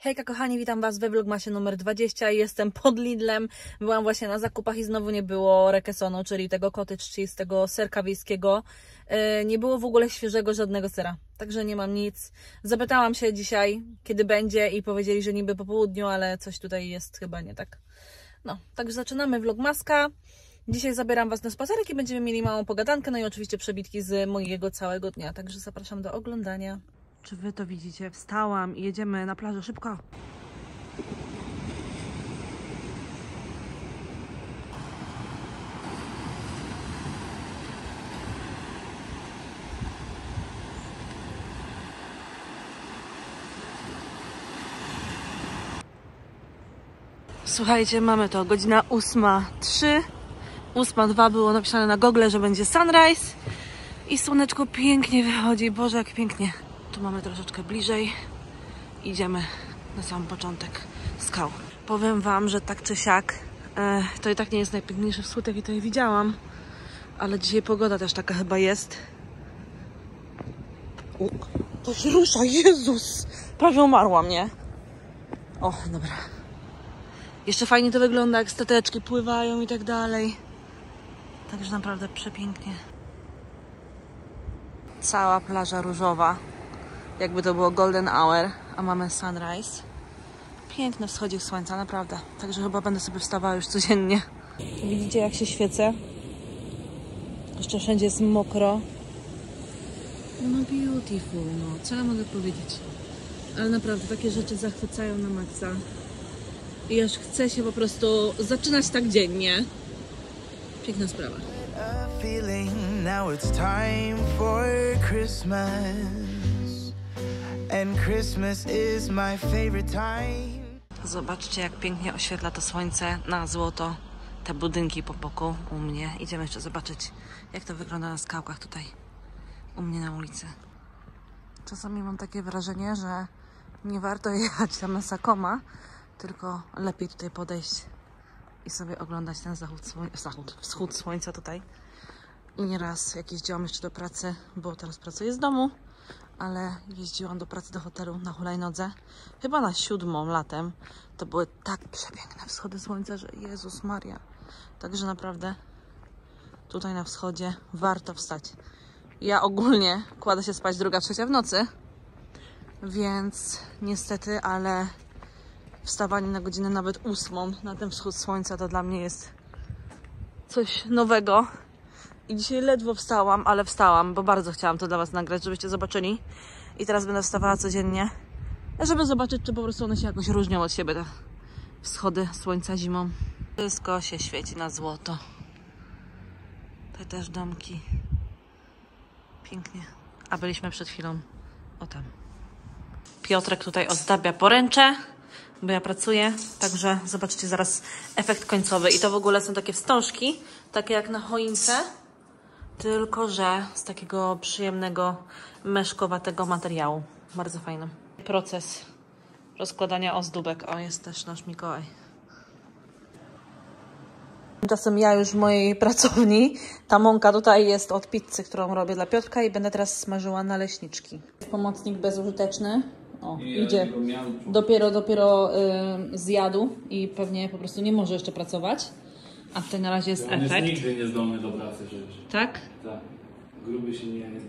Hejka kochani, witam Was we vlogmasie numer 20. Jestem pod Lidlem, byłam właśnie na zakupach i znowu nie było rekesonu, czyli tego cottage cheese, tego serka wiejskiego. Nie było w ogóle świeżego żadnego sera, także nie mam nic. Zapytałam się dzisiaj, kiedy będzie i powiedzieli, że niby po południu, ale coś tutaj jest chyba nie tak. No, także zaczynamy vlogmaska. Dzisiaj zabieram Was na spacerek i będziemy mieli małą pogadankę, no i oczywiście przebitki z mojego całego dnia, także zapraszam do oglądania. Czy Wy to widzicie? Wstałam i jedziemy na plażę szybko. Słuchajcie, mamy to. Godzina 8:03. 8:02 było napisane na Google, że będzie sunrise. I słoneczko pięknie wychodzi. Boże, jak pięknie. Tu mamy troszeczkę bliżej. Idziemy na sam początek skał. Powiem Wam, że tak czy siak to i tak nie jest najpiękniejszy wskutek i to nie widziałam. Ale dzisiaj pogoda też taka chyba jest. O, to się rusza, Jezus! Prawie umarła mnie. O, dobra. Jeszcze fajnie to wygląda, jak stateczki pływają i tak dalej. Także naprawdę przepięknie. Cała plaża różowa. Jakby to było golden hour, a mamy sunrise. Piękny wschodzik słońca, naprawdę. Także chyba będę sobie wstawała już codziennie. Widzicie, jak się świecę? Jeszcze wszędzie jest mokro. No beautiful, no. Co ja mogę powiedzieć? Ale naprawdę, takie rzeczy zachwycają na maksa. I już chce się po prostu zaczynać tak dziennie. Piękna sprawa. And Christmas is my favorite time. Zobaczcie, jak pięknie oświetla to słońce na złoto te budynki po boku u mnie. Idziemy jeszcze zobaczyć, jak to wygląda na skałkach tutaj u mnie na ulicy. Czasami mam takie wrażenie, że nie warto jechać tam na Sakoma, tylko lepiej tutaj podejść i sobie oglądać ten wschód słońca tutaj. I nieraz, jak jeździłam jeszcze do pracy, bo teraz pracuję z domu, ale jeździłam do pracy do hotelu na hulajnodze, chyba na 7 latem. To były tak przepiękne wschody słońca, że Jezus Maria. Także naprawdę tutaj na wschodzie warto wstać. Ja ogólnie kładę się spać 2-3 w nocy, więc niestety, ale wstawanie na godzinę nawet 8 na ten wschód słońca to dla mnie jest coś nowego. I dzisiaj ledwo wstałam, ale wstałam, bo bardzo chciałam to dla Was nagrać, żebyście zobaczyli. I teraz będę wstawała codziennie, żeby zobaczyć, czy po prostu one się jakoś różnią od siebie, te wschody słońca zimą. Wszystko się świeci na złoto. Te też domki. Pięknie. A byliśmy przed chwilą o tam. Piotrek tutaj ozdabia poręcze, bo ja pracuję, także zobaczycie zaraz efekt końcowy. I to w ogóle są takie wstążki, takie jak na choince, tylko że z takiego przyjemnego, meszkowatego materiału. Bardzo fajny. Proces rozkładania ozdóbek. O, jest też nasz Mikołaj. Tymczasem ja już w mojej pracowni. Ta mąka tutaj jest od pizzy, którą robię dla Piotrka i będę teraz smażyła naleśniczki. Pomocnik bezużyteczny. O, idzie. Dopiero zjadł i pewnie po prostu nie może jeszcze pracować. A tutaj na razie jest efekt. On jest nigdy niezdolny do pracy przecież. Tak? Tak. Gruby się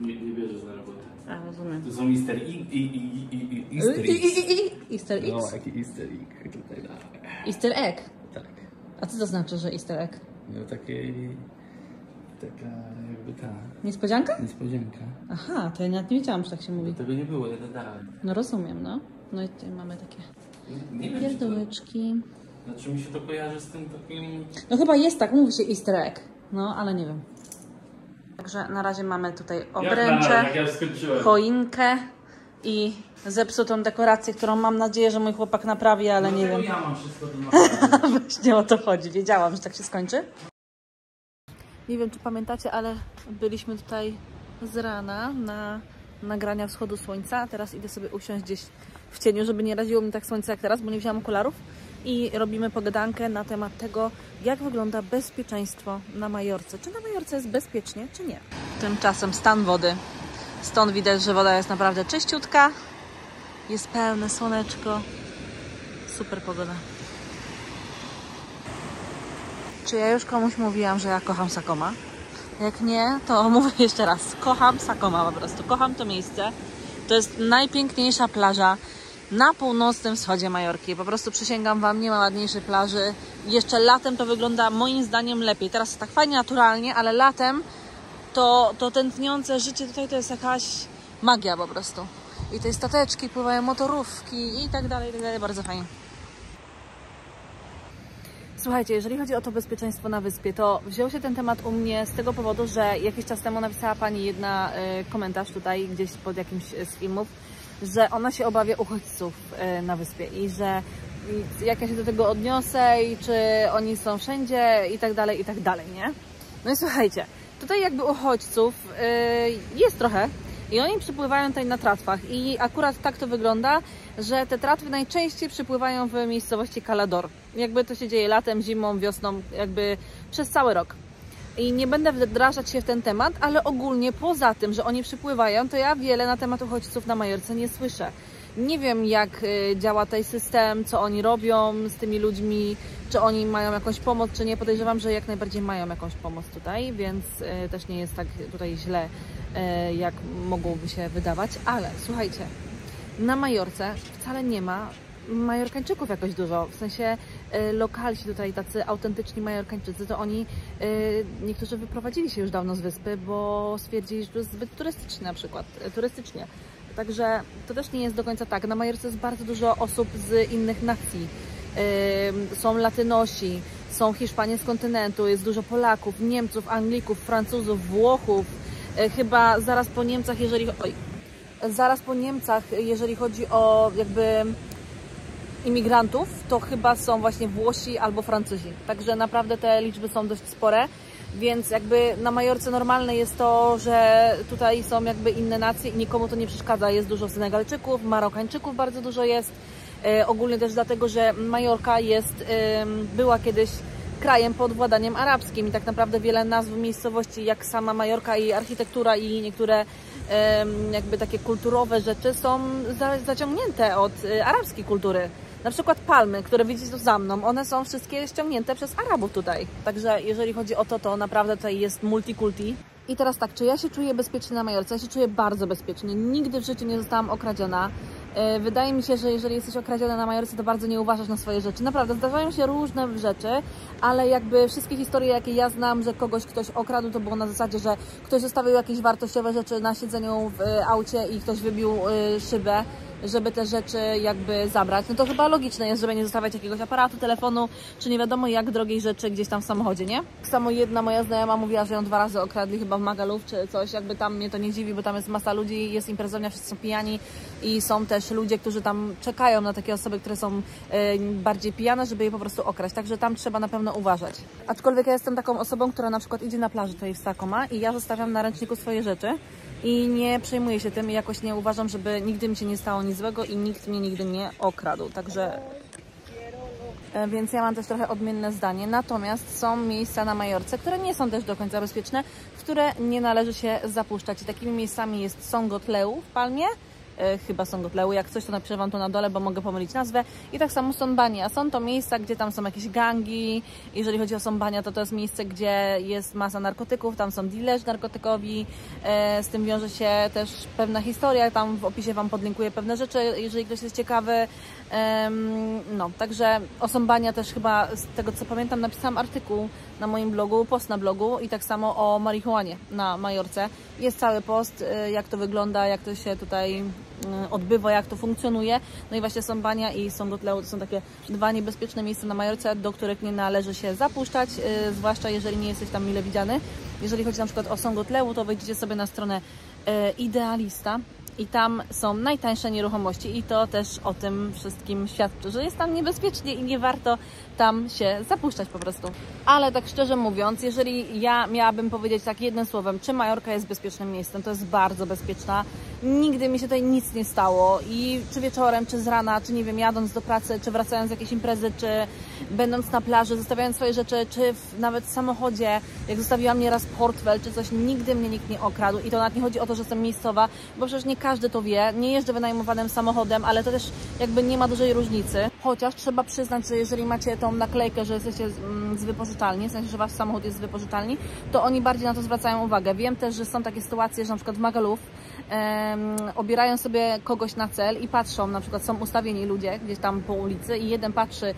nie bierze za robotę. A, rozumiem. To są easter egg i easter egg. Easter egg? No, jaki easter egg tutaj. Easter egg? Tak. A co to znaczy, że easter egg? No taka jakby ta... Niespodzianka? Niespodzianka. Aha, to ja nawet nie wiedziałam, że tak się mówi. Tego nie było, ja to dałem. No rozumiem, no. No i tutaj mamy takie pierdołeczki. Znaczy mi się to kojarzy z tym takim... No chyba jest tak, mówi się easter egg. No, ale nie wiem. Także na razie mamy tutaj obręcze, choinkę i zepsutą dekorację, którą mam nadzieję, że mój chłopak naprawi, ale no, nie wiem. Ja mam wszystko do Właśnie o to chodzi, wiedziałam, że tak się skończy. Nie wiem, czy pamiętacie, ale byliśmy tutaj z rana na nagrania wschodu słońca. Teraz idę sobie usiąść gdzieś w w cieniu, żeby nie raziło mi tak słońce jak teraz, bo nie wzięłam okularów. I robimy pogadankę na temat tego, jak wygląda bezpieczeństwo na Majorce. Czy na Majorce jest bezpiecznie, czy nie? Tymczasem stan wody. Stąd widać, że woda jest naprawdę czyściutka. Jest pełne słoneczko. Super pogoda. Czy ja już komuś mówiłam, że ja kocham Sakoma? Jak nie, to mówię jeszcze raz. Kocham Sakoma po prostu. Kocham to miejsce. To jest najpiękniejsza plaża na północnym wschodzie Majorki. Po prostu przysięgam Wam, nie ma ładniejszej plaży. Jeszcze latem to wygląda moim zdaniem lepiej. Teraz jest tak fajnie, naturalnie, ale latem to tętniące życie tutaj to jest jakaś magia po prostu. I te stateczki, pływają motorówki i tak dalej, bardzo fajnie. Słuchajcie, jeżeli chodzi o to bezpieczeństwo na wyspie, to wziął się ten temat u mnie z tego powodu, że jakiś czas temu napisała Pani jedna komentarz tutaj gdzieś pod jakimś z filmów, że ona się obawia uchodźców na wyspie i że jak ja się do tego odniosę i czy oni są wszędzie i tak dalej, nie? No i słuchajcie, tutaj jakby uchodźców jest trochę i oni przypływają tutaj na tratwach i akurat tak to wygląda, że te tratwy najczęściej przypływają w miejscowości Calador. Jakby to się dzieje latem, zimą, wiosną, jakby przez cały rok. I nie będę wdrażać się w ten temat, ale ogólnie poza tym, że oni przypływają, to ja wiele na temat uchodźców na Majorce nie słyszę. Nie wiem, jak działa ten system, co oni robią z tymi ludźmi, czy oni mają jakąś pomoc, czy nie. Podejrzewam, że jak najbardziej mają jakąś pomoc tutaj, więc też nie jest tak tutaj źle, jak mogłoby się wydawać. Ale słuchajcie, na Majorce wcale nie ma Majorkańczyków jakoś dużo, w sensie lokalsi tutaj, tacy autentyczni Majorkańczycy, to oni, niektórzy wyprowadzili się już dawno z wyspy, bo stwierdzili, że to jest zbyt turystyczne na przykład, turystycznie. Także to też nie jest do końca tak. Na Majorce jest bardzo dużo osób z innych nacji. Są Latynosi, są Hiszpanie z kontynentu, jest dużo Polaków, Niemców, Anglików, Francuzów, Włochów. Chyba zaraz po Niemcach, jeżeli chodzi o jakby imigrantów, to chyba są właśnie Włosi albo Francuzi. Także naprawdę te liczby są dość spore, więc jakby na Majorce normalne jest to, że tutaj są jakby inne nacje i nikomu to nie przeszkadza. Jest dużo Senegalczyków, Marokańczyków bardzo dużo jest. Ogólnie też dlatego, że Majorka była kiedyś krajem pod władaniem arabskim i tak naprawdę wiele nazw miejscowości, jak sama Majorka i architektura i niektóre jakby takie kulturowe rzeczy są zaciągnięte od arabskiej kultury. Na przykład palmy, które widzicie tu za mną, one są wszystkie ściągnięte przez Arabów tutaj. Także jeżeli chodzi o to, to naprawdę tutaj jest multikulti. I teraz tak, czy ja się czuję bezpiecznie na Majorce? Ja się czuję bardzo bezpiecznie. Nigdy w życiu nie zostałam okradziona. Wydaje mi się, że jeżeli jesteś okradziona na Majorce, to bardzo nie uważasz na swoje rzeczy. Naprawdę, zdarzają się różne rzeczy, ale jakby wszystkie historie, jakie ja znam, że ktoś okradł, to było na zasadzie, że ktoś zostawił jakieś wartościowe rzeczy na siedzeniu w aucie i ktoś wybił szybę, żeby te rzeczy jakby zabrać. No to chyba logiczne jest, żeby nie zostawiać jakiegoś aparatu, telefonu, czy nie wiadomo jak drogiej rzeczy gdzieś tam w samochodzie, nie? Tak samo jedna moja znajoma mówiła, że ją 2 razy okradli chyba w Magaluf czy coś, jakby tam mnie to nie dziwi, bo tam jest masa ludzi, jest imprezownia, wszyscy są pijani i są też ludzie, którzy tam czekają na takie osoby, które są bardziej pijane, żeby je po prostu okraść, także tam trzeba na pewno uważać. Aczkolwiek ja jestem taką osobą, która na przykład idzie na plażę tutaj w Sakoma i ja zostawiam na ręczniku swoje rzeczy i nie przejmuję się tym i jakoś nie uważam, żeby nigdy mi się nie stało nic złego i nikt mnie nigdy nie okradł, także... Więc ja mam też trochę odmienne zdanie, natomiast są miejsca na Majorce, które nie są też do końca bezpieczne, w które nie należy się zapuszczać i takimi miejscami jest Songotleu w Palmie, chyba Songotleu, jak coś to napiszę Wam tu na dole, bo mogę pomylić nazwę i tak samo Sombania, są to miejsca, gdzie tam są jakieś gangi, jeżeli chodzi o Sombania, to jest miejsce, gdzie jest masa narkotyków, tam są dealerzy narkotykowi, z tym wiąże się też pewna historia, tam w opisie Wam podlinkuję pewne rzeczy, jeżeli ktoś jest ciekawy, no, także o Sombania też chyba, z tego co pamiętam, napisałam artykuł na moim blogu, post na blogu i tak samo o marihuanie na Majorce, jest cały post, jak to wygląda, jak to się tutaj odbywa, jak to funkcjonuje. No i właśnie Sombania i Songotleu to są takie 2 niebezpieczne miejsca na Majorce, do których nie należy się zapuszczać, zwłaszcza jeżeli nie jesteś tam mile widziany. Jeżeli chodzi na przykład o Songotleu, to wejdziecie sobie na stronę Idealista i tam są najtańsze nieruchomości i to też o tym wszystkim świadczy, że jest tam niebezpiecznie i nie warto tam się zapuszczać po prostu. Ale tak szczerze mówiąc, jeżeli ja miałabym powiedzieć tak jednym słowem, czy Majorka jest bezpiecznym miejscem, to jest bardzo bezpieczna. nigdy mi się tutaj nic nie stało i czy wieczorem, czy z rana, czy nie wiem, jadąc do pracy, czy wracając z jakiejś imprezy, czy będąc na plaży, zostawiając swoje rzeczy, czy nawet w samochodzie, jak zostawiłam nieraz portfel, czy coś, nigdy mnie nikt nie okradł i to nawet nie chodzi o to, że jestem miejscowa, bo przecież nie każdy to wie, nie jeżdżę wynajmowanym samochodem, ale to też jakby nie ma dużej różnicy, chociaż trzeba przyznać, że jeżeli macie tą naklejkę, że jesteście z wypożyczalni, w sensie, że wasz samochód jest z wypożyczalni, to oni bardziej na to zwracają uwagę. Wiem też, że są takie sytuacje, że na przykład w Magaluf obierają sobie kogoś na cel i patrzą, na przykład są ustawieni ludzie gdzieś tam po ulicy i jeden patrzy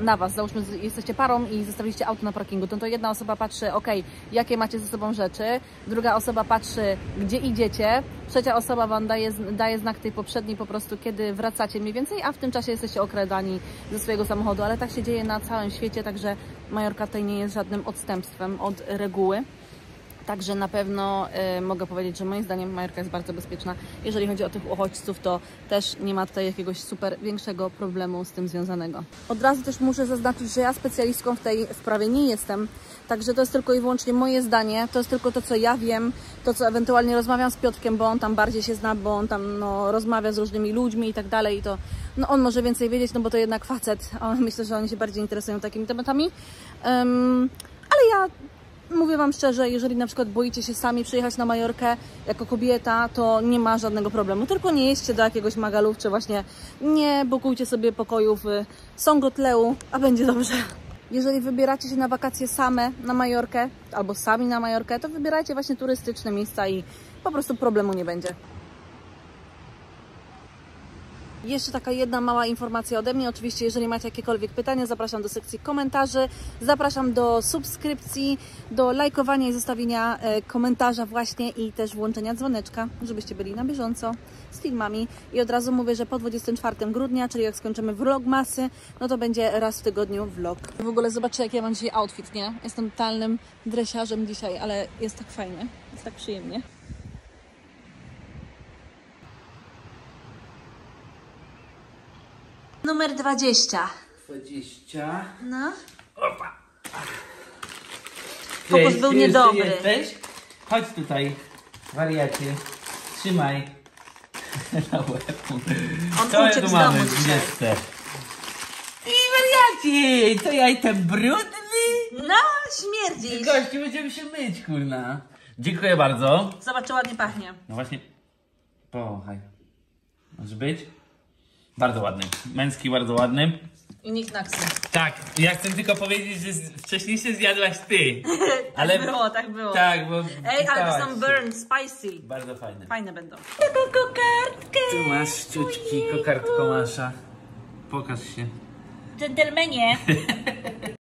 na was, załóżmy jesteście parą i zostawiliście auto na parkingu, to jedna osoba patrzy, okej, jakie macie ze sobą rzeczy, druga osoba patrzy, gdzie idziecie, trzecia osoba wam daje znak tej poprzedniej po prostu, kiedy wracacie mniej więcej, a w tym czasie jesteście okradani ze swojego samochodu, ale tak się dzieje na całym świecie, także Majorka tutaj nie jest żadnym odstępstwem od reguły. Także na pewno mogę powiedzieć, że moim zdaniem Majorka jest bardzo bezpieczna. Jeżeli chodzi o tych uchodźców, to też nie ma tutaj jakiegoś super większego problemu z tym związanego. Od razu też muszę zaznaczyć, że ja specjalistką w tej sprawie nie jestem. Także to jest tylko i wyłącznie moje zdanie, to jest tylko to, co ja wiem, to, co ewentualnie rozmawiam z Piotrkiem, bo on tam bardziej się zna, bo on tam rozmawia z różnymi ludźmi i tak dalej i to on może więcej wiedzieć, no bo to jednak facet, a myślę, że oni się bardziej interesują takimi tematami, ale ja mówię wam szczerze, jeżeli na przykład boicie się sami przyjechać na Majorkę jako kobieta, to nie ma żadnego problemu. Tylko nie jedźcie do jakiegoś Magaluf, czy właśnie nie bukujcie sobie pokojów w Songotleu, a będzie dobrze. Jeżeli wybieracie się na wakacje same na Majorkę, albo sami na Majorkę, to wybierajcie właśnie turystyczne miejsca i po prostu problemu nie będzie. Jeszcze taka jedna mała informacja ode mnie. Oczywiście, jeżeli macie jakiekolwiek pytania, zapraszam do sekcji komentarzy, zapraszam do subskrypcji, do lajkowania i zostawienia komentarza właśnie i też włączenia dzwoneczka, żebyście byli na bieżąco z filmami. I od razu mówię, że po 24 grudnia, czyli jak skończymy vlogmasy, no to będzie raz w tygodniu vlog. W ogóle zobaczcie, jak ja mam dzisiaj outfit, nie? Jestem totalnym dresiarzem dzisiaj, ale jest tak fajnie, jest tak przyjemnie. Numer 20. 20. No. Opa. Fokus był niedobry. Jesteś? Chodź tutaj, wariacie. Trzymaj. Na łeb. Co ja tu mamy? 20. I wariacie! To ja jestem brudny? No, śmierdzisz. Gości, będziemy się myć, kurna. Dziękuję bardzo. Zobacz, ładnie pachnie. No właśnie. Pochaj. Możesz być? Bardzo ładny. Męski, bardzo ładny. I nikt na ksy. Tak, ja chcę tylko powiedzieć, że wcześniej się zjadłaś ty. Ale tak było, tak było. Tak, bo ej, ale to są burn, spicy. Bardzo fajne. Fajne będą. Taką kokardkę. Tu masz ciuczki, kokardko Masza. Pokaż się. Dżentelmenie.